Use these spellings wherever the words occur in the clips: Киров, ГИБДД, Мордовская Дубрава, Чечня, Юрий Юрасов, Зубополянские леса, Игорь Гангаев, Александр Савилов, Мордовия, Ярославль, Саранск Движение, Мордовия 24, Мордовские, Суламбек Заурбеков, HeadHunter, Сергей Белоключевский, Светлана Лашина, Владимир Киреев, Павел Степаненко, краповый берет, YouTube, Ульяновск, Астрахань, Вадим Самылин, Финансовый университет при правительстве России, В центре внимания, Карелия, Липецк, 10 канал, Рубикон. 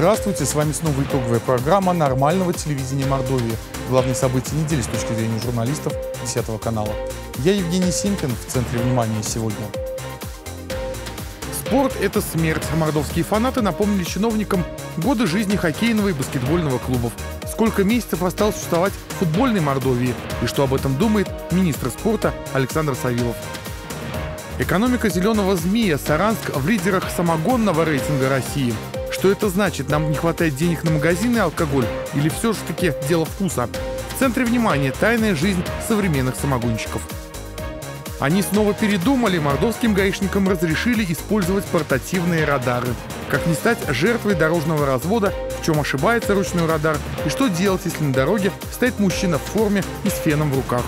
Здравствуйте, с вами снова итоговая программа нормального телевидения Мордовии. Главные события недели с точки зрения журналистов 10 канала. Я Евгений Синькин, в центре внимания сегодня. Спорт – это смерть. Мордовские фанаты напомнили чиновникам годы жизни хоккейного и баскетбольного клубов. Сколько месяцев осталось существовать в футбольной Мордовии и что об этом думает министр спорта Александр Савилов. Экономика зеленого змея. Саранск в лидерах самогонного рейтинга России. Что это значит? Нам не хватает денег на магазины и алкоголь? Или все же таки дело вкуса? В центре внимания тайная жизнь современных самогонщиков. Они снова передумали, мордовским гаишникам разрешили использовать портативные радары. Как не стать жертвой дорожного развода, в чем ошибается ручной радар и что делать, если на дороге стоит мужчина в форме и с феном в руках.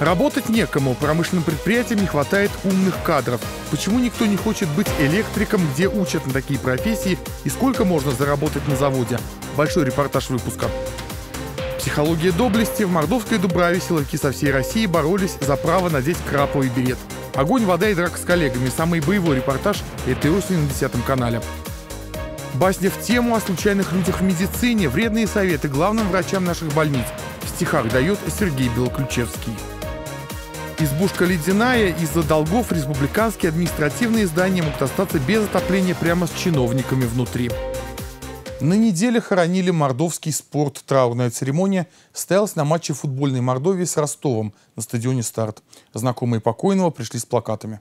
Работать некому, промышленным предприятиям не хватает умных кадров. Почему никто не хочет быть электриком, где учат на такие профессии и сколько можно заработать на заводе? Большой репортаж выпуска. Психология доблести. В Мордовской Дубраве силовики со всей России боролись за право надеть краповый берет. Огонь, вода и драка с коллегами. Самый боевой репортаж этой осенью на 10 канале. Басня в тему о случайных людях в медицине. Вредные советы главным врачам наших больниц. В стихах дает Сергей Белоключевский. Избушка ледяная. Из-за долгов республиканские административные здания могут остаться без отопления прямо с чиновниками внутри. На неделе хоронили мордовский спорт. Траурная церемония состоялась на матче футбольной Мордовии с Ростовом на стадионе «Старт». Знакомые покойного пришли с плакатами.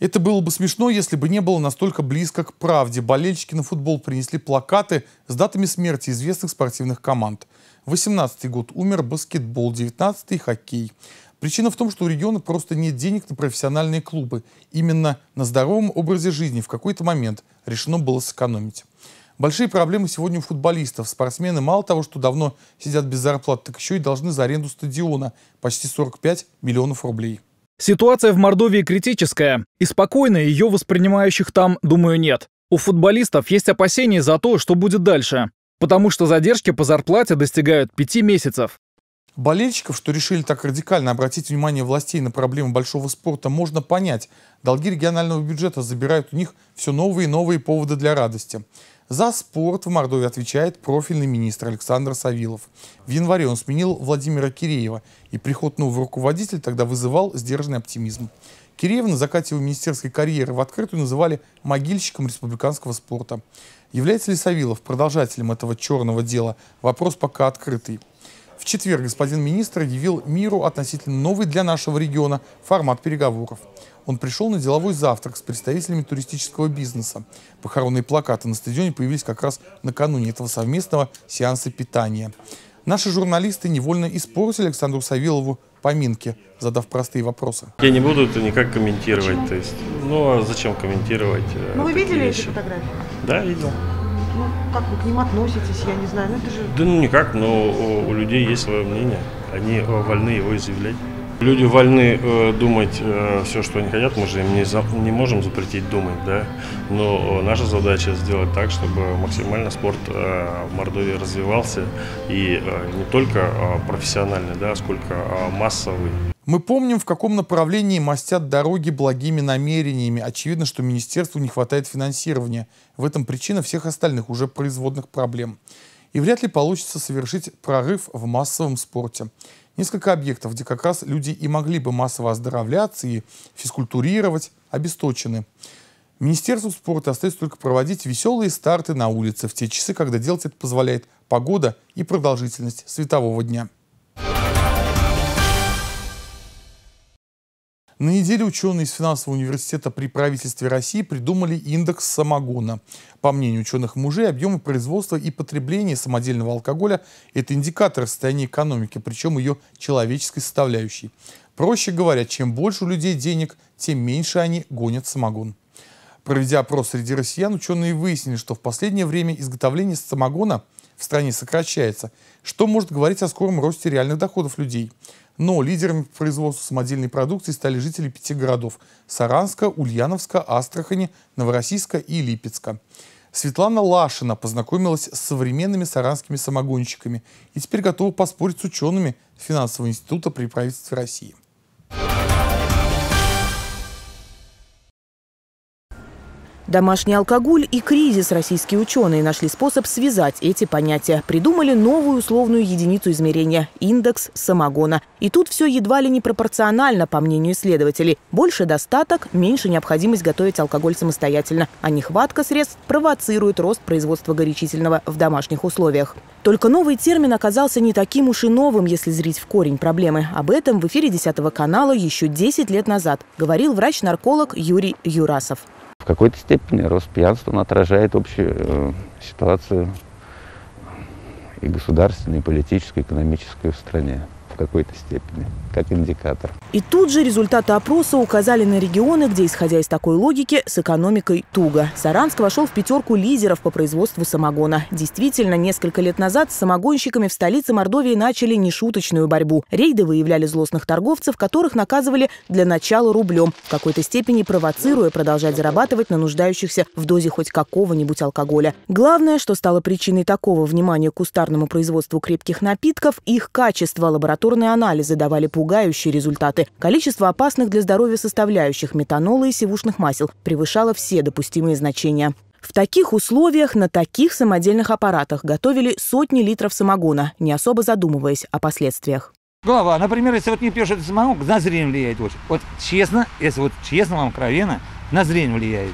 Это было бы смешно, если бы не было настолько близко к правде. Болельщики на футбол принесли плакаты с датами смерти известных спортивных команд. 18-й год умер баскетбол, 19-й – хоккей. Причина в том, что у региона просто нет денег на профессиональные клубы. Именно на здоровом образе жизни в какой-то момент решено было сэкономить. Большие проблемы сегодня у футболистов. Спортсмены мало того, что давно сидят без зарплат, так еще и должны за аренду стадиона – почти 45 миллионов рублей. Ситуация в Мордовии критическая. И спокойно ее воспринимающих там, думаю, нет. У футболистов есть опасения за то, что будет дальше. Потому что задержки по зарплате достигают 5 месяцев. Болельщиков, что решили так радикально обратить внимание властей на проблемы большого спорта, можно понять. Долги регионального бюджета забирают у них все новые и новые поводы для радости. За спорт в Мордовии отвечает профильный министр Александр Савилов. В январе он сменил Владимира Киреева, и приход нового руководителя тогда вызывал сдержанный оптимизм. Киреева на закате его министерской карьеры в открытую называли могильщиком республиканского спорта. Является ли Савилов продолжателем этого черного дела? Вопрос пока открытый. В четверг господин министр явил миру относительно новый для нашего региона формат переговоров. Он пришел на деловой завтрак с представителями туристического бизнеса. Похоронные плакаты на стадионе появились как раз накануне этого совместного сеанса питания. Наши журналисты невольно испортили Александру Савилову поминки, задав простые вопросы. Я не буду это никак комментировать. Почему? То есть, ну а зачем комментировать? Ну вы видели эти фотографии? Да, видел. Ну, как вы к ним относитесь, я не знаю, ну это же... Да ну никак, но у людей есть свое мнение, они вольны его изъявлять. Люди вольны думать все, что они хотят, мы же им не можем запретить думать, да. Но наша задача сделать так, чтобы максимально спорт в Мордовии развивался, и не только профессиональный, да, сколько массовый. Мы помним, в каком направлении мастят дороги благими намерениями. Очевидно, что министерству не хватает финансирования. В этом причина всех остальных уже производных проблем. И вряд ли получится совершить прорыв в массовом спорте. Несколько объектов, где как раз люди и могли бы массово оздоровляться и физкультурировать, обесточены. Министерству спорта остается только проводить веселые старты на улице в те часы, когда делать это позволяет погода и продолжительность светового дня. На неделе ученые из Финансового университета при правительстве России придумали индекс самогона. По мнению ученых-мужей, объемы производства и потребления самодельного алкоголя – это индикатор состояния экономики, причем ее человеческой составляющей. Проще говоря, чем больше у людей денег, тем меньше они гонят самогон. Проведя опрос среди россиян, ученые выяснили, что в последнее время изготовление самогона в стране сокращается, что может говорить о скором росте реальных доходов людей. Но лидерами по производству самодельной продукции стали жители 5 городов – Саранска, Ульяновска, Астрахани, Новороссийска и Липецка. Светлана Лашина познакомилась с современными саранскими самогонщиками и теперь готова поспорить с учеными Финансового института при правительстве России. Домашний алкоголь и кризис. Российские ученые нашли способ связать эти понятия. Придумали новую условную единицу измерения – индекс самогона. И тут все едва ли не пропорционально, по мнению исследователей. Больше достаток, меньше необходимость готовить алкоголь самостоятельно. А нехватка средств провоцирует рост производства горячительного в домашних условиях. Только новый термин оказался не таким уж и новым, если зрить в корень проблемы. Об этом в эфире 10 канала еще 10 лет назад говорил врач-нарколог Юрий Юрасов. В какой-то степени рост пьянства, он отражает общую ситуацию и государственную, и политическую, и экономическую в стране в какой-то степени, как индикатор. И тут же результаты опроса указали на регионы, где, исходя из такой логики, с экономикой туго. Саранск вошел в пятерку лидеров по производству самогона. Действительно, несколько лет назад с самогонщиками в столице Мордовии начали нешуточную борьбу. Рейды выявляли злостных торговцев, которых наказывали для начала рублем, в какой-то степени провоцируя продолжать зарабатывать на нуждающихся в дозе хоть какого-нибудь алкоголя. Главное, что стало причиной такого внимания к кустарному производству крепких напитков, их качество. Лабораторные анализы давали пугающие результаты. Количество опасных для здоровья составляющих метанола и сивушных масел превышало все допустимые значения. В таких условиях на таких самодельных аппаратах готовили сотни литров самогона, не особо задумываясь о последствиях. Голова, например, если вот не пьешь этот самогон, на зрение влияет очень. Вот честно, если вот честно вам, откровенно, на зрение влияет.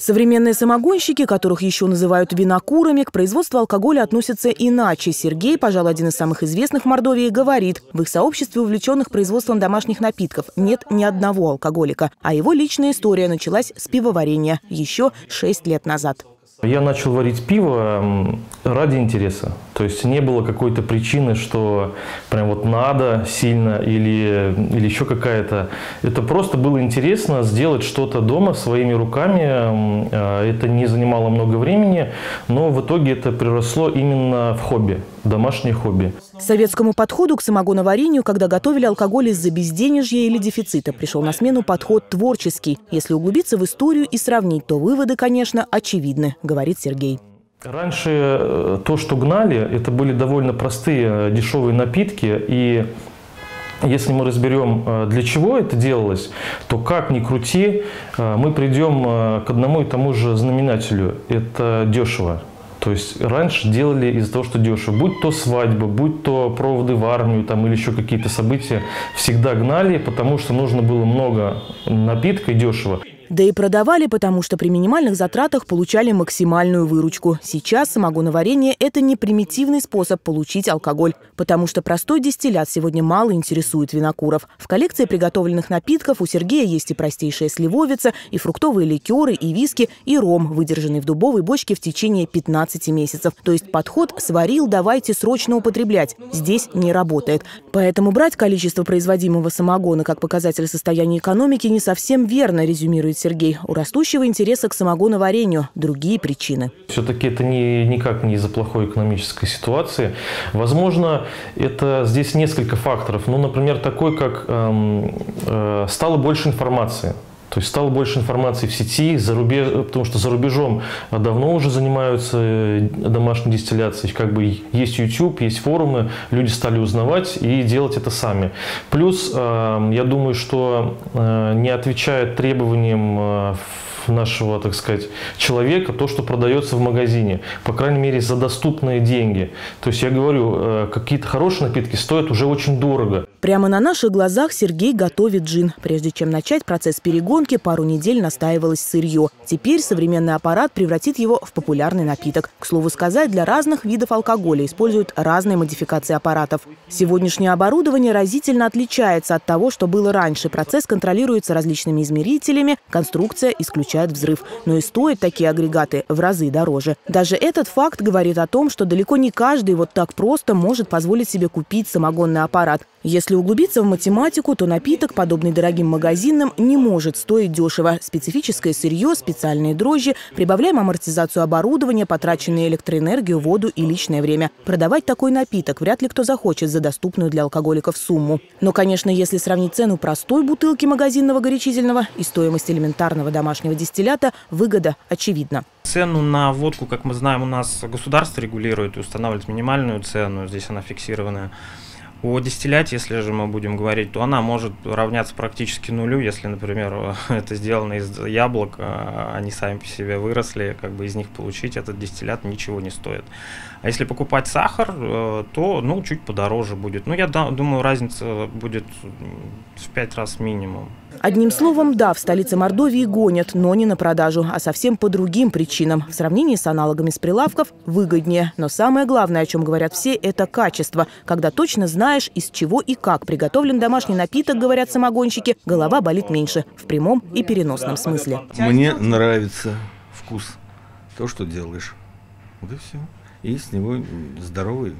Современные самогонщики, которых еще называют винокурами, к производству алкоголя относятся иначе. Сергей, пожалуй, один из самых известных в Мордовии, говорит, в их сообществе увлеченных производством домашних напитков нет ни одного алкоголика. А его личная история началась с пивоварения еще 6 лет назад. Я начал варить пиво ради интереса. То есть не было какой-то причины, что прям вот надо сильно или еще какая-то. Это просто было интересно сделать что-то дома своими руками. Это не занимало много времени, но в итоге это переросло именно в хобби. Домашнее хобби. Советскому подходу к самогоноварению, когда готовили алкоголь из-за безденежья или дефицита, пришел на смену подход творческий. Если углубиться в историю и сравнить, то выводы, конечно, очевидны, говорит Сергей. Раньше то, что гнали, это были довольно простые дешевые напитки. И если мы разберем, для чего это делалось, то как ни крути, мы придем к одному и тому же знаменателю. Это дешево. То есть раньше делали из-за того, что дешево. Будь то свадьба, будь то проводы в армию там, или еще какие-то события, всегда гнали, потому что нужно было много напитка и дешево. Да и продавали, потому что при минимальных затратах получали максимальную выручку. Сейчас самогоноварение – это не примитивный способ получить алкоголь, потому что простой дистиллят сегодня мало интересует винокуров. В коллекции приготовленных напитков у Сергея есть и простейшая сливовица, и фруктовые ликеры, и виски, и ром, выдержанный в дубовой бочке в течение 15 месяцев. То есть подход «сварил, давайте срочно употреблять» здесь не работает. Поэтому брать количество производимого самогона как показатель состояния экономики не совсем верно, резюмирует Сергей. У растущего интереса к самогоноварению другие причины. Все-таки это никак не из-за плохой экономической ситуации. Возможно, это здесь несколько факторов. Ну, например, такой, как стало больше информации. То есть стало больше информации в сети, потому что за рубежом давно уже занимаются домашней дистилляцией. Как бы есть YouTube, есть форумы, люди стали узнавать и делать это сами. Плюс, я думаю, что не отвечает требованиям нашего, так сказать, человека то, что продается в магазине, по крайней мере, за доступные деньги. То есть я говорю, какие-то хорошие напитки стоят уже очень дорого. Прямо на наших глазах Сергей готовит джин. Прежде чем начать процесс перегонки, пару недель настаивалось сырье. Теперь современный аппарат превратит его в популярный напиток. К слову сказать, для разных видов алкоголя используют разные модификации аппаратов. Сегодняшнее оборудование разительно отличается от того, что было раньше. Процесс контролируется различными измерителями, конструкция исключает взрыв. Но и стоят такие агрегаты в разы дороже. Даже этот факт говорит о том, что далеко не каждый вот так просто может позволить себе купить самогонный аппарат. Если углубиться в математику, то напиток, подобный дорогим магазинам, не может стоить дешево. Специфическое сырье, специальные дрожжи, прибавляем амортизацию оборудования, потраченные электроэнергию, воду и личное время. Продавать такой напиток вряд ли кто захочет за доступную для алкоголиков сумму. Но, конечно, если сравнить цену простой бутылки магазинного горячительного и стоимость элементарного домашнего дистиллята, выгода очевидна. Цену на водку, как мы знаем, у нас государство регулирует и устанавливает минимальную цену. Здесь она фиксированная. О десятилетии, если же мы будем говорить, то она может равняться практически нулю, если, например, это сделано из яблок, они сами по себе выросли, как бы из них получить этот дистиллят ничего не стоит. А если покупать сахар, то, ну, чуть подороже будет. Ну, я думаю, разница будет в 5 раз минимум. Одним словом, да, в столице Мордовии гонят, но не на продажу, а совсем по другим причинам. В сравнении с аналогами с прилавков выгоднее. Но самое главное, о чем говорят все, это качество. Когда точно знаешь, из чего и как приготовлен домашний напиток, говорят самогонщики, голова болит меньше в прямом и переносном смысле. Мне нравится вкус, то, что делаешь. Вот и все. И с него здоровый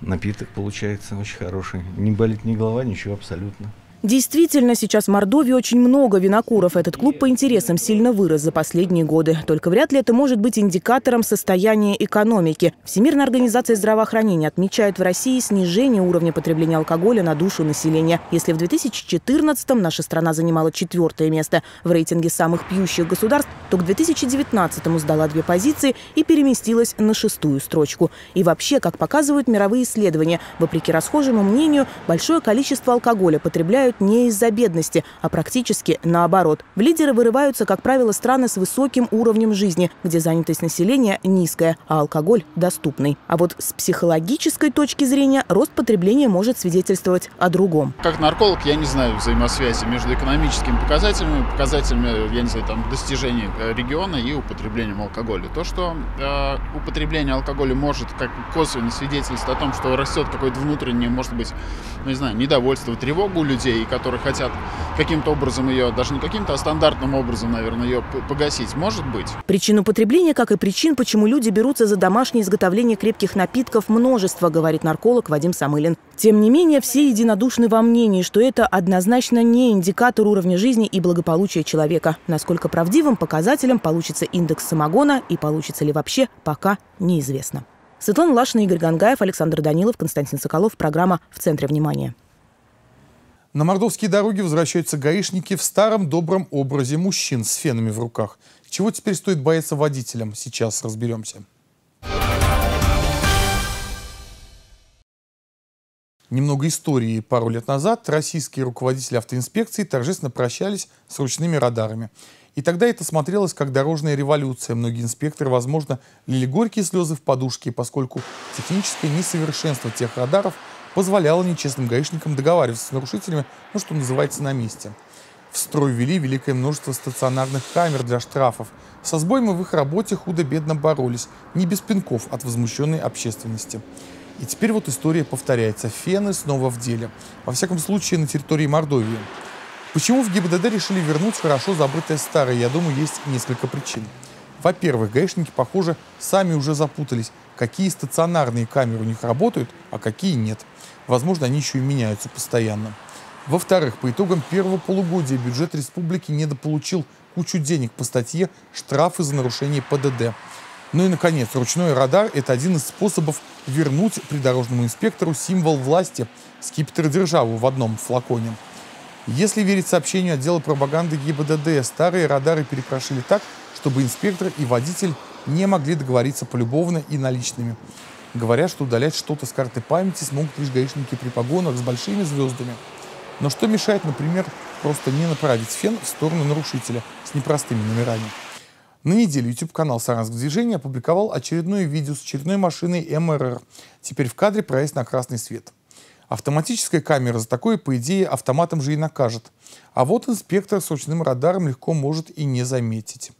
напиток получается, очень хороший. Не болит ни голова, ничего абсолютно. Действительно, сейчас в Мордовии очень много винокуров. Этот клуб по интересам сильно вырос за последние годы. Только вряд ли это может быть индикатором состояния экономики. Всемирная организация здравоохранения отмечает в России снижение уровня потребления алкоголя на душу населения. Если в 2014-м наша страна занимала 4-е место в рейтинге самых пьющих государств, то к 2019-му сдала 2 позиции и переместилась на 6-ю строчку. И вообще, как показывают мировые исследования, вопреки расхожему мнению, большое количество алкоголя потребляют не из-за бедности, а практически наоборот. В лидеры вырываются, как правило, страны с высоким уровнем жизни, где занятость населения низкая, а алкоголь доступный. А вот с психологической точки зрения рост потребления может свидетельствовать о другом. Как нарколог я не знаю взаимосвязи между экономическими показателями, я не знаю, там, достижений региона и употреблением алкоголя. То, что употребление алкоголя может как косвенно свидетельствовать о том, что растет какое-то внутреннее, может быть, ну, не знаю, недовольство, тревога у людей, которые хотят каким-то образом ее, даже не каким-то, а стандартным образом, наверное, ее погасить. Может быть. Причин употребления, как и причин, почему люди берутся за домашнее изготовление крепких напитков, множество, говорит нарколог Вадим Самылин. Тем не менее, все единодушны во мнении, что это однозначно не индикатор уровня жизни и благополучия человека. Насколько правдивым показателем получится индекс самогона и получится ли вообще, пока неизвестно. Светлана Лашина, Игорь Гангаев, Александр Данилов, Константин Соколов. Программа «В центре внимания». На мордовские дороги возвращаются гаишники в старом добром образе мужчин с фенами в руках. Чего теперь стоит бояться водителям? Сейчас разберемся. Немного истории. Пару лет назад российские руководители автоинспекции торжественно прощались с ручными радарами. И тогда это смотрелось как дорожная революция. Многие инспекторы, возможно, лили горькие слезы в подушки, поскольку техническое несовершенство тех радаров позволяло нечестным гаишникам договариваться с нарушителями, ну, что называется, на месте. В строй ввели великое множество стационарных камер для штрафов. Со сбоями в их работе худо-бедно боролись, не без пинков от возмущенной общественности. И теперь вот история повторяется. Фены снова в деле. Во всяком случае, на территории Мордовии. Почему в ГИБДД решили вернуть хорошо забытое старое? Я думаю, есть несколько причин. Во-первых, гаишники, похоже, сами уже запутались, какие стационарные камеры у них работают, а какие нет. Возможно, они еще и меняются постоянно. Во-вторых, по итогам первого полугодия бюджет республики недополучил кучу денег по статье «Штрафы за нарушение ПДД». Ну и, наконец, ручной радар – это один из способов вернуть придорожному инспектору символ власти, скипетр-державу в одном флаконе. Если верить сообщению отдела пропаганды ГИБДД, старые радары перекрошили так, чтобы инспектор и водитель не могли договориться полюбовно и наличными. Говорят, что удалять что-то с карты памяти смогут лишь гаишники при погонах с большими звездами. Но что мешает, например, просто не направить фен в сторону нарушителя с непростыми номерами? На неделю YouTube канал «Саранск Движение» опубликовал очередное видео с очередной машиной МРР. Теперь в кадре проезд на красный свет. Автоматическая камера за такое, по идее, автоматом же и накажет. А вот инспектор с ручным радаром легко может и не заметить.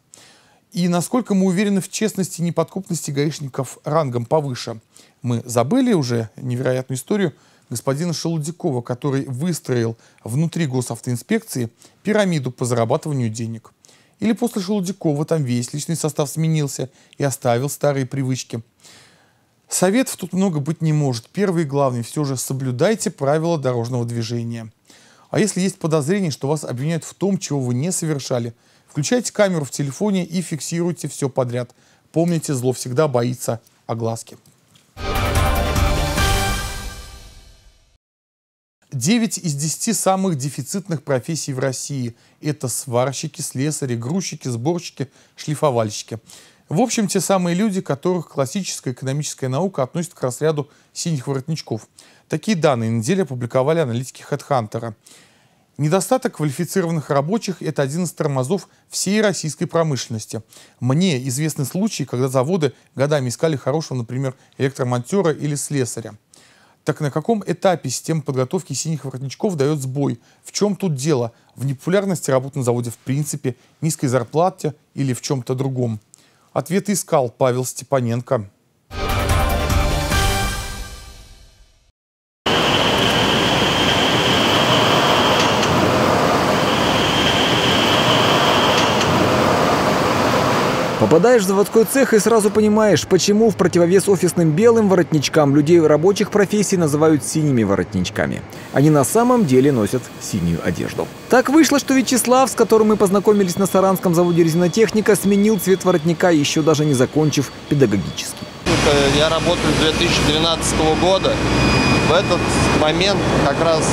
И насколько мы уверены в честности и неподкупности гаишников рангом повыше. Мы забыли уже невероятную историю господина Шелудякова, который выстроил внутри госавтоинспекции пирамиду по зарабатыванию денег. Или после Шелудякова там весь личный состав сменился и оставил старые привычки. Советов тут много быть не может. Первый и главный все же соблюдайте правила дорожного движения. А если есть подозрение, что вас обвиняют в том, чего вы не совершали, включайте камеру в телефоне и фиксируйте все подряд. Помните, зло всегда боится огласки. 9 из 10 самых дефицитных профессий в России – это сварщики, слесари, грузчики, сборщики, шлифовальщики. В общем, те самые люди, которых классическая экономическая наука относит к разряду синих воротничков. Такие данные на деле опубликовали аналитики HeadHunter. Недостаток квалифицированных рабочих – это один из тормозов всей российской промышленности. Мне известны случаи, когда заводы годами искали хорошего, например, электромонтера или слесаря. Так на каком этапе система подготовки синих воротничков дает сбой? В чем тут дело? В непопулярности работы на заводе в принципе, низкой зарплате или в чем-то другом? Ответ искал Павел Степаненко. Попадаешь в заводской цех и сразу понимаешь, почему в противовес офисным белым воротничкам людей рабочих профессий называют синими воротничками. Они на самом деле носят синюю одежду. Так вышло, что Вячеслав, с которым мы познакомились на Саранском заводе резинотехника, сменил цвет воротника, еще даже не закончив педагогический. Я работаю с 2012 года. В этот момент как раз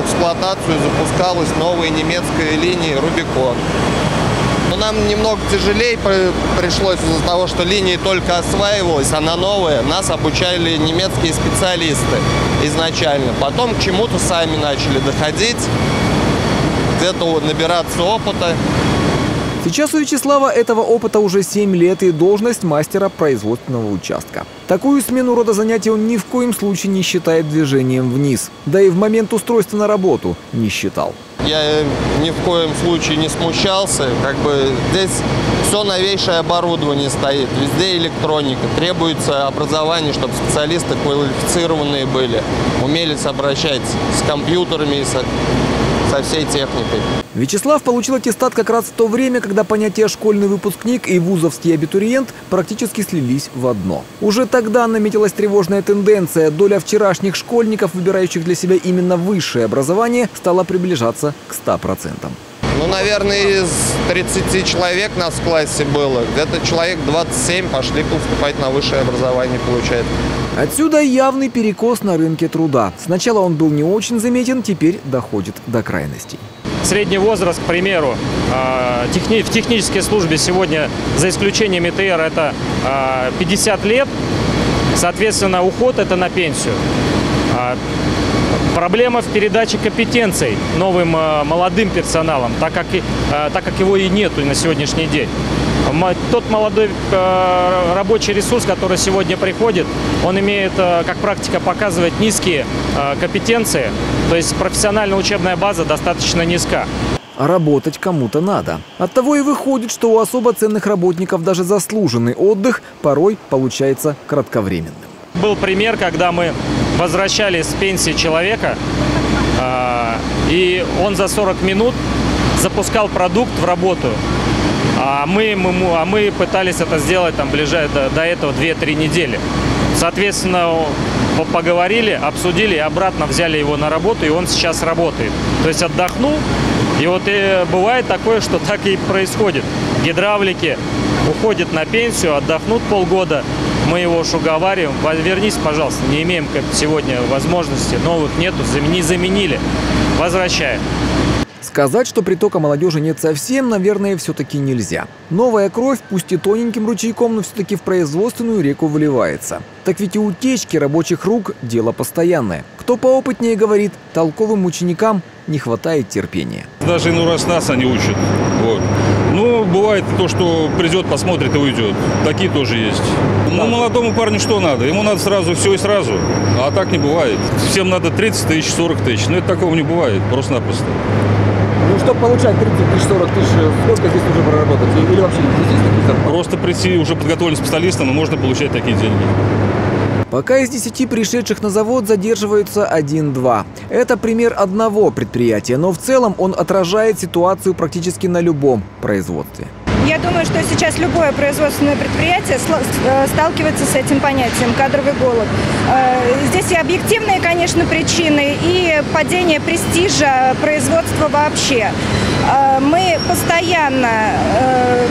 в эксплуатацию запускалась новая немецкая линия «Рубикон». Нам немного тяжелее пришлось из-за того, что линия только осваивалась, она новая. Нас обучали немецкие специалисты изначально. Потом к чему-то сами начали доходить, где-то набираться опыта. Сейчас у Вячеслава этого опыта уже 7 лет и должность мастера производственного участка. Такую смену рода занятий он ни в коем случае не считает движением вниз. Да и в момент устройства на работу не считал. Я ни в коем случае не смущался, здесь все новейшее оборудование стоит, везде электроника, требуется образование, чтобы специалисты квалифицированные были, умели обращаться с компьютерами и со всей техникой. Вячеслав получил аттестат как раз в то время, когда понятия «школьный выпускник» и «вузовский абитуриент» практически слились в одно. Уже тогда наметилась тревожная тенденция. Доля вчерашних школьников, выбирающих для себя именно высшее образование, стала приближаться к 100%. Наверное, из 30 человек нас в классе было. Где-то человек 27 пошли поступать на высшее образование, получается. Отсюда явный перекос на рынке труда. Сначала он был не очень заметен, теперь доходит до крайностей. Средний возраст, к примеру, в технической службе сегодня, за исключением ИТР, это 50 лет. Соответственно, уход – это на пенсию. Проблема в передаче компетенций новым молодым персоналом, так как его и нету на сегодняшний день. Тот молодой рабочий ресурс, который сегодня приходит, он имеет, как практика показывает, низкие компетенции, то есть профессионально-учебная база достаточно низка. Работать кому-то надо. Оттого и выходит, что у особо ценных работников даже заслуженный отдых порой получается кратковременным. Был пример, когда мы возвращали с пенсии человека, и он за 40 минут запускал продукт в работу. А мы пытались это сделать там ближе до этого 2-3 недели. Соответственно, поговорили, обсудили, обратно взяли его на работу, и он сейчас работает. То есть отдохнул, и вот и бывает такое, что так и происходит. Гидравлики уходят на пенсию, отдохнут полгода, мы его уж уговариваем, вернись, пожалуйста, не имеем сегодня возможности, новых нету, не заменили, возвращаем. Сказать, что притока молодежи нет совсем, наверное, все-таки нельзя. Новая кровь, пусть и тоненьким ручейком, но все-таки в производственную реку выливается. Так ведь и утечки рабочих рук – дело постоянное. Кто поопытнее говорит, толковым ученикам не хватает терпения. Даже иной раз нас они учат. Вот. Ну, бывает то, что придет, посмотрит и уйдет. Такие тоже есть. Ну, молодому парню что надо? Ему надо сразу все и сразу. А так не бывает. Всем надо 30 тысяч, 40 тысяч. Ну, это такого не бывает. Просто-напросто. Ну, чтобы получать 30 тысяч, 40 тысяч, сколько здесь уже проработать? Или вообще не просто прийти уже подготовленным специалистом, и можно получать такие деньги. Пока из 10 пришедших на завод задерживаются 1-2. Это пример одного предприятия, но в целом он отражает ситуацию практически на любом производстве. Я думаю, что сейчас любое производственное предприятие сталкивается с этим понятием – кадровый голод. Здесь и объективные, конечно, причины, и падение престижа производства вообще. Мы постоянно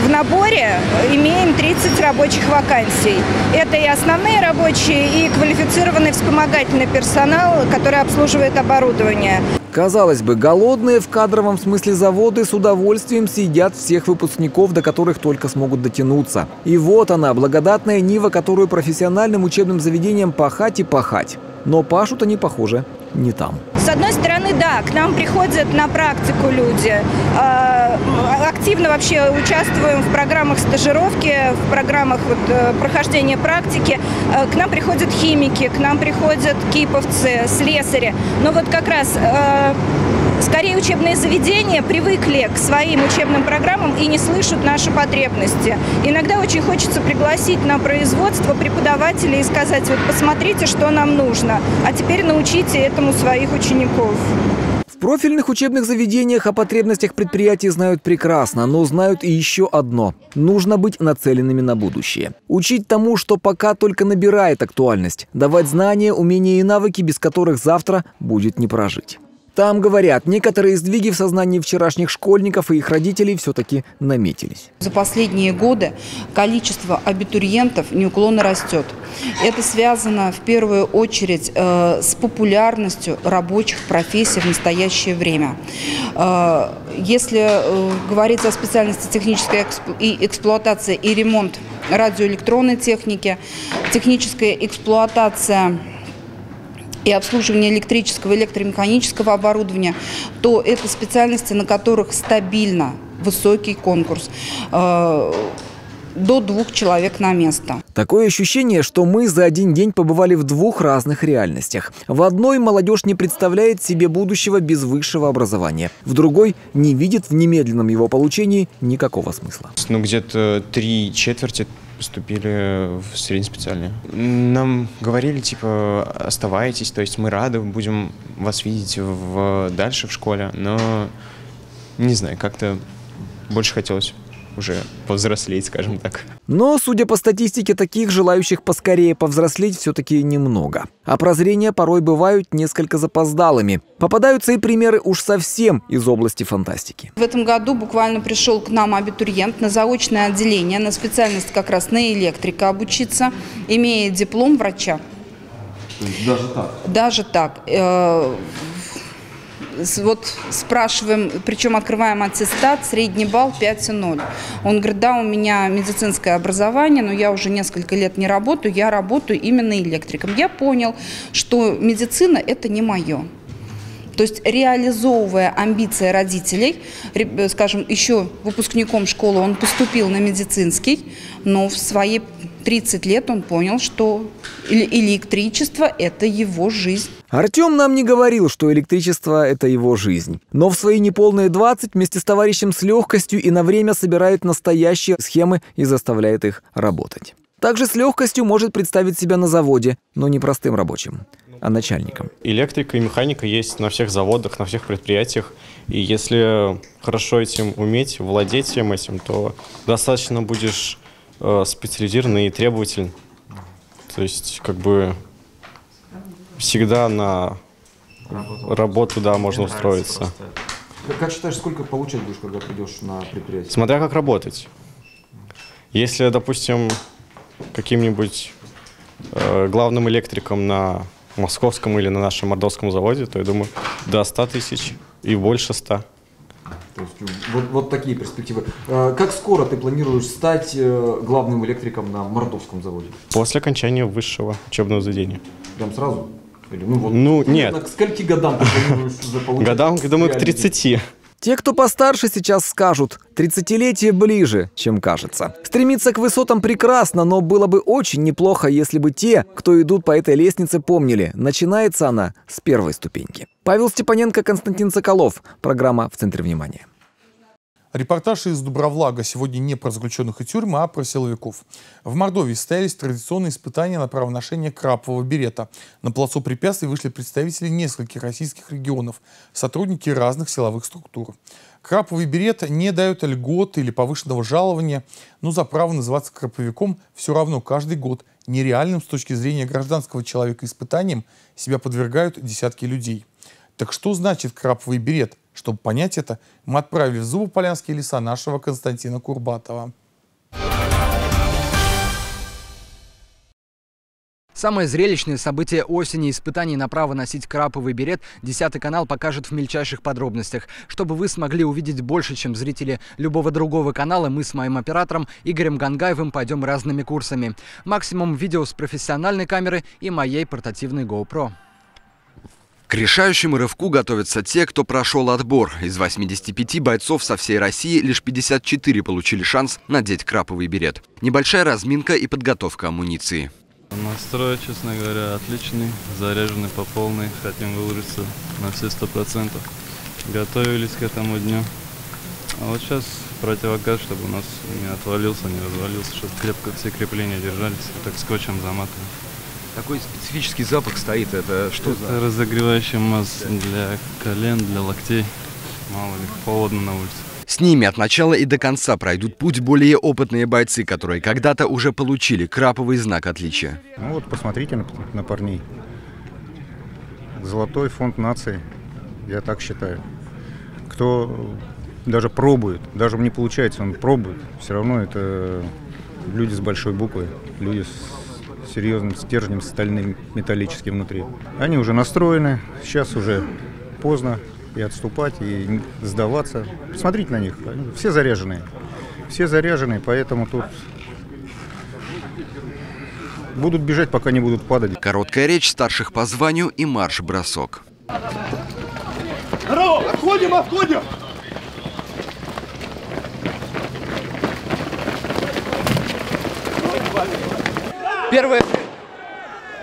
в наборе имеем 30 рабочих вакансий. Это и основные рабочие, и квалифицированный вспомогательный персонал, который обслуживает оборудование. Казалось бы, голодные в кадровом смысле заводы с удовольствием съедят всех выпускников, до которых только смогут дотянуться. И вот она, благодатная нива, которую профессиональным учебным заведениям пахать и пахать. Но пашут они, похоже, не там. С одной стороны, да, к нам приходят на практику люди. Активно вообще участвуем в программах стажировки, в программах прохождения практики. К нам приходят химики, к нам приходят киповцы, слесари. Но вот как раз скорее учебные заведения привыкли к своим учебным программам и не слышат наши потребности. Иногда очень хочется пригласить на производство преподавателей и сказать: вот посмотрите, что нам нужно, а теперь научите этому своих учеников. В профильных учебных заведениях о потребностях предприятий знают прекрасно, но знают и еще одно. Нужно быть нацеленными на будущее. Учить тому, что пока только набирает актуальность. Давать знания, умения и навыки, без которых завтра будет не прожить. Там, говорят, некоторые сдвиги в сознании вчерашних школьников и их родителей все-таки наметились. За последние годы количество абитуриентов неуклонно растет. Это связано в первую очередь с популярностью рабочих профессий в настоящее время. Если говорить о специальности техническая эксплуатация и ремонт радиоэлектронной техники, техническая эксплуатация и обслуживание электрического и электромеханического оборудования, то это специальности, на которых стабильно высокий конкурс. До 2 человек на место. Такое ощущение, что мы за один день побывали в 2 разных реальностях. В одной молодежь не представляет себе будущего без высшего образования. В другой не видит в немедленном его получении никакого смысла. Ну, где-то 3 четверти поступили в среднеспециальные. Нам говорили, типа, оставайтесь, то есть мы рады, будем вас видеть дальше в школе, но, не знаю, как-то больше хотелось уже повзрослеть, скажем так. Но, судя по статистике, таких желающих поскорее повзрослеть все-таки немного. А прозрения порой бывают несколько запоздалыми. Попадаются и примеры уж совсем из области фантастики. В этом году буквально пришел к нам абитуриент на заочное отделение, на специальность как раз на электрика обучиться, имея диплом врача. Даже так? Даже так. Вот спрашиваем, причем открываем аттестат, средний балл 5,0. Он говорит: да, у меня медицинское образование, но я уже несколько лет не работаю, я работаю именно электриком. Я понял, что медицина – это не мое. То есть, реализовывая амбиции родителей, скажем, еще выпускником школы он поступил на медицинский, но в своей 30 лет он понял, что электричество – это его жизнь. Артем нам не говорил, что электричество – это его жизнь. Но в свои неполные 20 вместе с товарищем с легкостью и на время собирает настоящие схемы и заставляет их работать. Также с легкостью может представить себя на заводе, но не простым рабочим, а начальником. Электрика и механика есть на всех заводах, на всех предприятиях. И если хорошо этим уметь, владеть всем этим, то достаточно будешь специализированный и требователен. То есть, как бы, всегда на работу, да, можно устроиться. Как считаешь, сколько получать будешь, когда придешь на предприятие? Смотря как работать. Если, допустим, каким-нибудь главным электриком на московском или на нашем мордовском заводе, то, я думаю, до 100 тысяч и больше 100. То есть, вот такие перспективы. Как скоро ты планируешь стать главным электриком на мордовском заводе? После окончания высшего учебного заведения. Прям сразу? Или, ну нет. К скольки годам ты планируешь заполучить? Годам, я думаю, к 30. Те, кто постарше, сейчас скажут: 30-летие ближе, чем кажется. Стремиться к высотам прекрасно, но было бы очень неплохо, если бы те, кто идут по этой лестнице, помнили: начинается она с первой ступеньки. Павел Степаненко, Константин Соколов. Программа «В центре внимания». Репортаж из Дубравлага сегодня не про заключенных и тюрьмы, а про силовиков. В Мордовии состоялись традиционные испытания на правоношение крапового берета. На плацу препятствий вышли представители нескольких российских регионов, сотрудники разных силовых структур. Краповый берет не дает льготы или повышенного жалования, но за право называться краповиком все равно каждый год нереальным с точки зрения гражданского человека испытанием себя подвергают десятки людей. Так что значит краповый берет? Чтобы понять это, мы отправили в Зубополянские леса нашего Константина Курбатова. Самое зрелищное событие осени — испытаний на право носить краповый берет 10 канал покажет в мельчайших подробностях. Чтобы вы смогли увидеть больше, чем зрители любого другого канала, мы с моим оператором Игорем Гангаевым пойдем разными курсами. Максимум видео с профессиональной камеры и моей портативной GoPro. К решающему рывку готовятся те, кто прошел отбор. Из 85 бойцов со всей России лишь 54 получили шанс надеть краповый берет. Небольшая разминка и подготовка амуниции. Настрой, честно говоря, отличный, заряженный по полной, хотим выложиться на все 100%. Готовились к этому дню. А вот сейчас противогаз, чтобы у нас не отвалился, не развалился, чтобы крепко все крепления держались, а так скотчем заматываем. Такой специфический запах стоит, это что за? Это разогревающий масс для колен, для локтей. Мало ли, холодно на улице. С ними от начала и до конца пройдут путь более опытные бойцы, которые когда-то уже получили краповый знак отличия. Ну вот посмотрите на парней. Золотой фонд нации, я так считаю. Кто даже пробует, даже не получается, он пробует. Все равно это люди с большой буквы, люди с серьезным стержнем, стальным, металлическим внутри. Они уже настроены, сейчас уже поздно и отступать, и сдаваться. Посмотрите на них, все заряженные, поэтому тут будут бежать, пока не будут падать. Короткая речь старших по званию и марш-бросок. Здорово, отходим, отходим!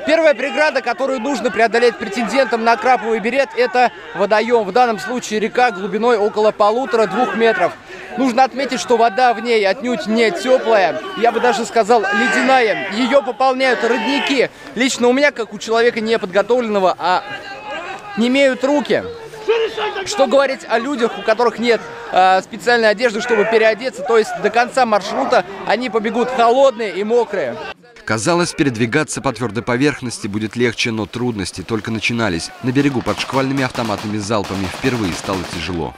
Первая преграда, которую нужно преодолеть претендентам на краповый берет, это водоем. В данном случае река глубиной около 1,5–2 метров. Нужно отметить, что вода в ней отнюдь не теплая, я бы даже сказал ледяная. Ее пополняют родники. Лично у меня, как у человека неподготовленного, немеют руки. Что говорить о людях, у которых нет специальной одежды, чтобы переодеться, то есть до конца маршрута они побегут холодные и мокрые. Казалось, передвигаться по твердой поверхности будет легче, но трудности только начинались. На берегу под шквальными автоматными залпами впервые стало тяжело.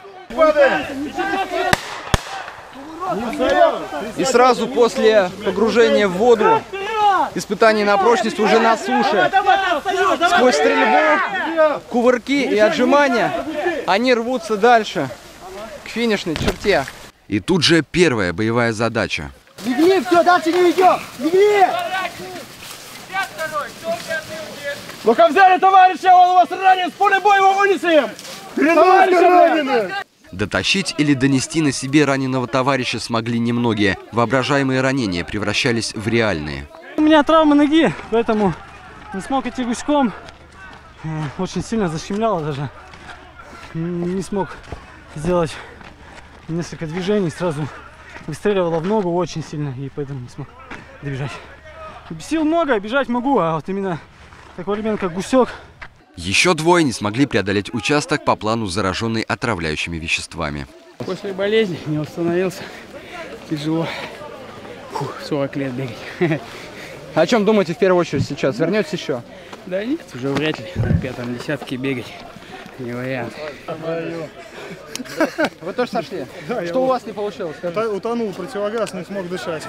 И сразу после погружения в воду, испытаний на прочность уже на суше. Сквозь стрельбу, кувырки и отжимания они рвутся дальше, к финишной черте. И тут же первая боевая задача. Бегли, все, дальше не идем! Бегли! Ну-ка взяли товарища, он у вас ранен, с поля боя его вынесли! Товарища ранены! Дотащить или донести на себе раненого товарища смогли немногие. Воображаемые ранения превращались в реальные. У меня травма ноги, поэтому не смог идти гуськом. Очень сильно защемляло даже. Не смог сделать несколько движений, сразу выстреливало в ногу очень сильно, и поэтому не смог добежать. Сил много, бежать могу, а вот именно такой элемент, как гусек. Еще двое не смогли преодолеть участок по плану, зараженный отравляющими веществами. После болезни не восстановился. Тяжело. Фу, 40 лет бегать. О чем думаете в первую очередь сейчас? Вернетесь еще? Да нет, уже вряд ли. На пятом десятке бегать не вариант. Вы тоже сошли? Да, что у вас не получилось? Скажите. Утонул противогаз, не смог дышать.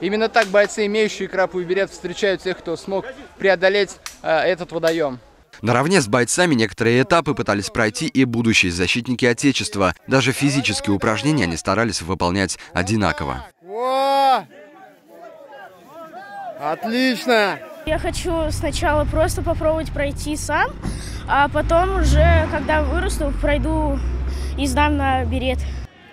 Именно так бойцы, имеющие краповый берет, встречают тех, кто смог преодолеть этот водоем. Наравне с бойцами некоторые этапы пытались пройти и будущие защитники Отечества. Даже физические упражнения они старались выполнять одинаково. О! Отлично! Я хочу сначала просто попробовать пройти сам, а потом уже, когда вырасту, пройду и сдам на берет.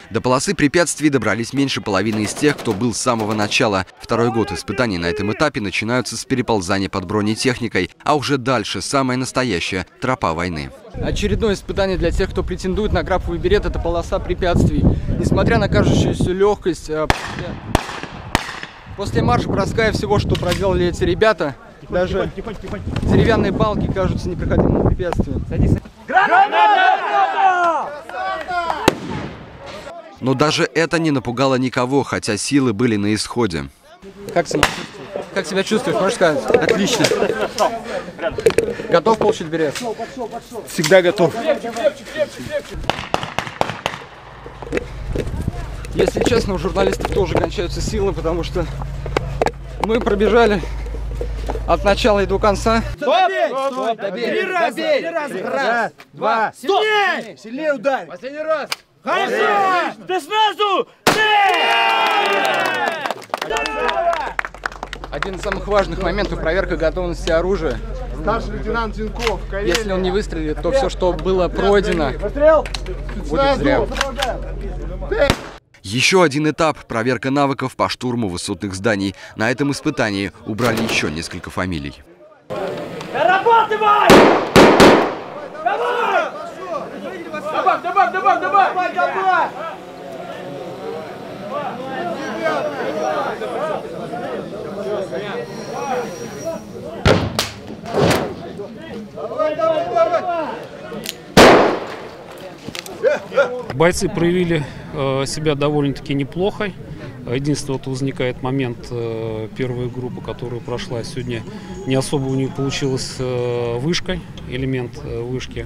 До полосы препятствий добрались меньше половины из тех, кто был с самого начала. Второй год испытаний на этом этапе начинаются с переползания под бронетехникой, а уже дальше самая настоящая тропа войны. Очередное испытание для тех, кто претендует на краповый берет – это полоса препятствий. Несмотря на кажущуюся легкость, после марш-броска и всего, что проделали эти ребята, даже деревянные балки кажутся непроходимым препятствием. Но даже это не напугало никого, хотя силы были на исходе. Как себя чувствуешь, можешь сказать? Отлично. Готов получить берет? Всегда готов. Если честно, у журналистов тоже кончаются силы, потому что Мы пробежали от начала и до конца. Стоп! Стоп! Добей! Три раза! Раз, два, стоп! Сильнее! Сильнее ударь! Последний раз! Хорошо! Ты сразу! Один из самых важных моментов — проверка готовности оружия. Старший лейтенант Тинков. Если он не выстрелит, то все, что было пройдено, будет зря. Еще один этап – проверка навыков по штурму высотных зданий. На этом испытании убрали еще несколько фамилий. Дорабатывай! Давай! Добавь, добавь, добавь, добавь! Добавь! Давай, давай, давай! Бойцы проявили себя довольно-таки неплохо. Единственное, вот возникает момент, первая группа, которая прошла сегодня, не особо у нее получилась вышка, элемент вышки.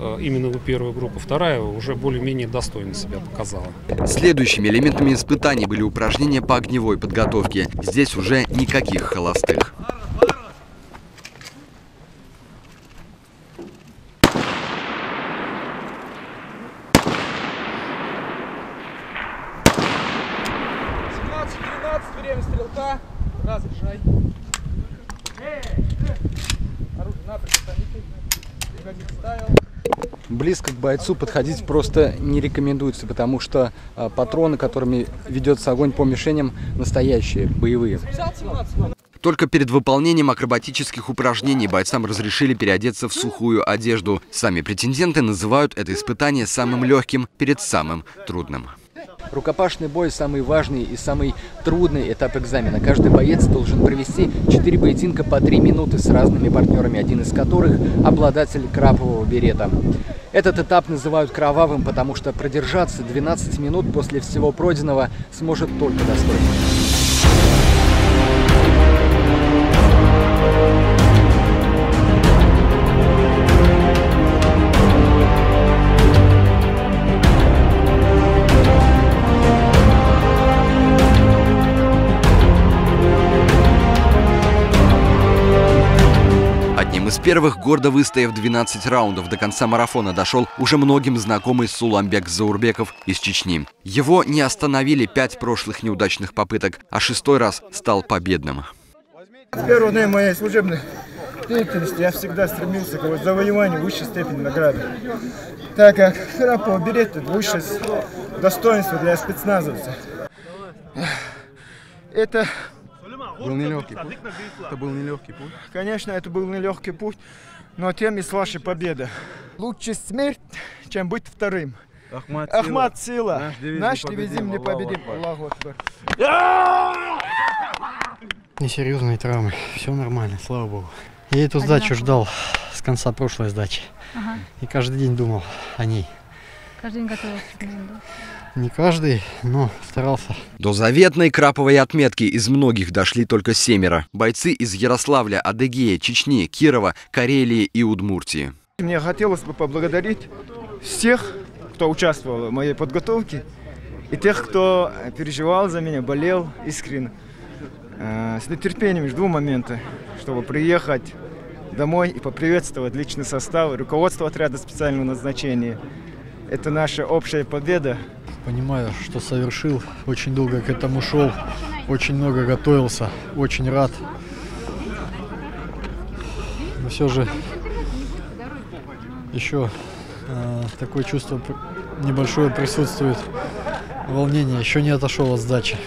Именно у первой группы. Вторая уже более-менее достойно себя показала. Следующими элементами испытаний были упражнения по огневой подготовке. Здесь уже никаких холостых. Близко к бойцу подходить просто не рекомендуется, потому что патроны, которыми ведется огонь по мишеням, настоящие, боевые. Только перед выполнением акробатических упражнений бойцам разрешили переодеться в сухую одежду. Сами претенденты называют это испытание самым легким перед самым трудным. Рукопашный бой – самый важный и самый трудный этап экзамена. Каждый боец должен провести 4 поединка по 3 минуты с разными партнерами, один из которых – обладатель крапового берета. Этот этап называют кровавым, потому что продержаться 12 минут после всего пройденного сможет только достойный. Из первых, гордо выстояв 12 раундов, до конца марафона дошел уже многим знакомый Суламбек Заурбеков из Чечни. Его не остановили 5 прошлых неудачных попыток, а 6-й раз стал победным. С первого дня моей служебной деятельности я всегда стремился к завоеванию высшей степени награды, так как краповый берет — это высшее достоинство для спецназовца. Это... был нелегкий путь. Это был нелегкий путь. Конечно, это был нелегкий путь, но тем и слаще победа. Лучше смерть, чем быть вторым. Ахмад сила. Наш дивизион не победим. Аллаху акбар. Несерьезные травмы. Все нормально, слава богу. Я эту сдачу ждал с конца прошлой сдачи. Ага. И каждый день думал о ней. Каждый день готовился к ним, да? Не каждый, но старался. До заветной краповой отметки из многих дошли только 7. Бойцы из Ярославля, Адыгеи, Чечни, Кирова, Карелии и Удмуртии. Мне хотелось бы поблагодарить всех, кто участвовал в моей подготовке, и тех, кто переживал за меня, болел искренне. С нетерпением жду момента, чтобы приехать домой и поприветствовать личный состав, руководство отряда специального назначения. Это наша общая победа. Понимаю, что совершил, очень долго к этому шел, очень много готовился, очень рад. Но все же еще такое чувство небольшое присутствует, волнение, еще не отошел от сдачи.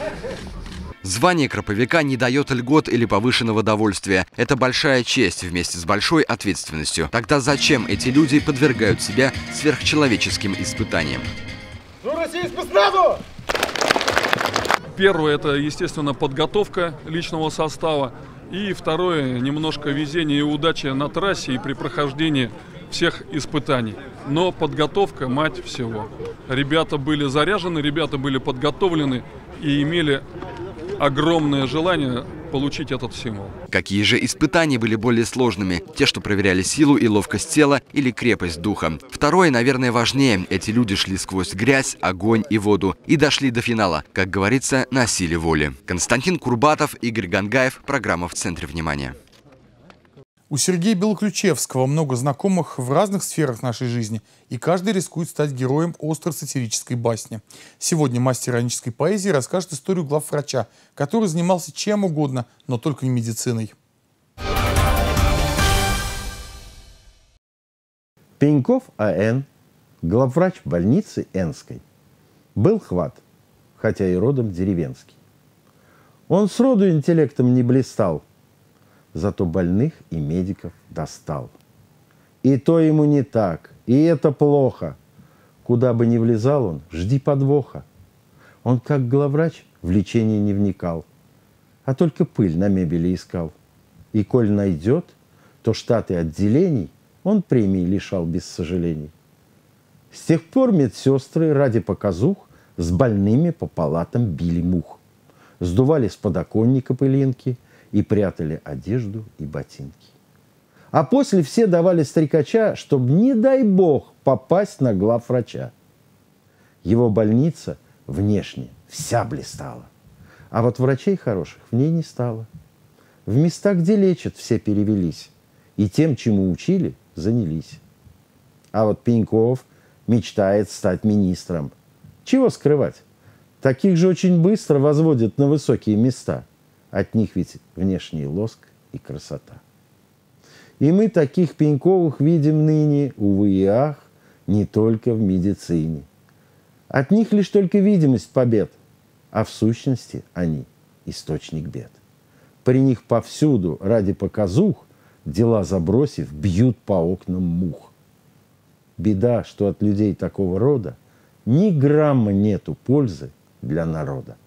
Звание краповика не дает льгот или повышенного довольствия. Это большая честь вместе с большой ответственностью. Тогда зачем эти люди подвергают себя сверхчеловеческим испытаниям? Ну, Россия, спецназу! Первое – это, естественно, подготовка личного состава. И второе – немножко везения и удачи на трассе и при прохождении всех испытаний. Но подготовка – мать всего. Ребята были заряжены, ребята были подготовлены и имели огромное желание получить этот символ. Какие же испытания были более сложными? Те, что проверяли силу и ловкость тела или крепость духа. Второе, наверное, важнее. Эти люди шли сквозь грязь, огонь и воду и дошли до финала, как говорится, на силе воли. Константин Курбатов, Игорь Гангаев. Программа «В центре внимания». У Сергея Белоключевского много знакомых в разных сферах нашей жизни, и каждый рискует стать героем остро-сатирической басни. Сегодня мастер иронической поэзии расскажет историю главврача, который занимался чем угодно, но только не медициной. Пеньков А.Н., главврач больницы Энской, был хват, хотя и родом деревенский. Он сроду интеллектом не блистал, зато больных и медиков достал. И то ему не так, и это плохо. Куда бы ни влезал он, жди подвоха. Он, как главврач, в лечение не вникал, а только пыль на мебели искал. И коль найдет, то штаты отделений он премии лишал без сожалений. С тех пор медсестры ради показух с больными по палатам били мух, сдували с подоконника пылинки и прятали одежду и ботинки. А после все давали стрекача, чтобы, не дай бог, попасть на главврача. Его больница внешне вся блистала, а вот врачей хороших в ней не стало. В места, где лечат, все перевелись, и тем, чему учили, занялись. А вот Пеньков мечтает стать министром. Чего скрывать? Таких же очень быстро возводят на высокие места. От них ведь внешний лоск и красота. И мы таких Пеньковых видим ныне, увы и ах, не только в медицине. От них лишь только видимость побед, а в сущности они источник бед. При них повсюду ради показух, дела забросив, бьют по окнам мух. Беда, что от людей такого рода ни грамма нету пользы для народа.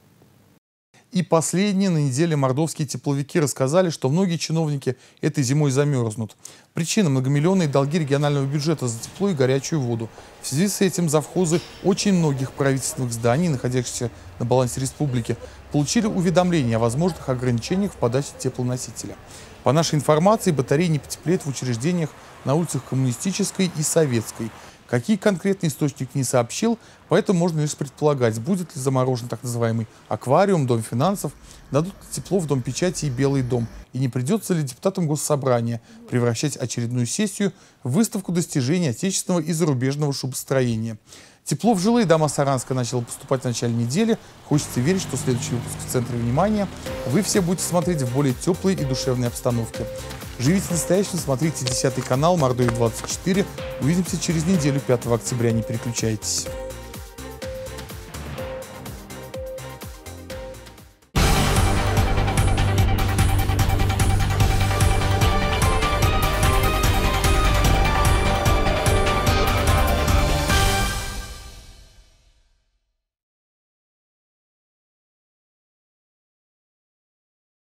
И последние на неделе мордовские тепловики рассказали, что многие чиновники этой зимой замерзнут. Причина – многомиллионные долги регионального бюджета за тепло и горячую воду. В связи с этим завхозы очень многих правительственных зданий, находящихся на балансе республики, получили уведомление о возможных ограничениях в подаче теплоносителя. По нашей информации, батареи не потеплеют в учреждениях на улицах Коммунистической и Советской. Какие конкретный источник не сообщил, поэтому можно лишь предполагать, будет ли заморожен так называемый аквариум, дом финансов, дадут ли тепло в Дом печати и Белый дом, и не придется ли депутатам Госсобрания превращать очередную сессию в выставку достижений отечественного и зарубежного шубостроения. Тепло в жилые дома Саранска начало поступать в начале недели. Хочется верить, что следующий выпуск «В центре внимания» вы все будете смотреть в более теплой и душевной обстановке. Живите настоящим, смотрите 10 канал, Мордовия 24. Увидимся через неделю, 5 октября. Не переключайтесь.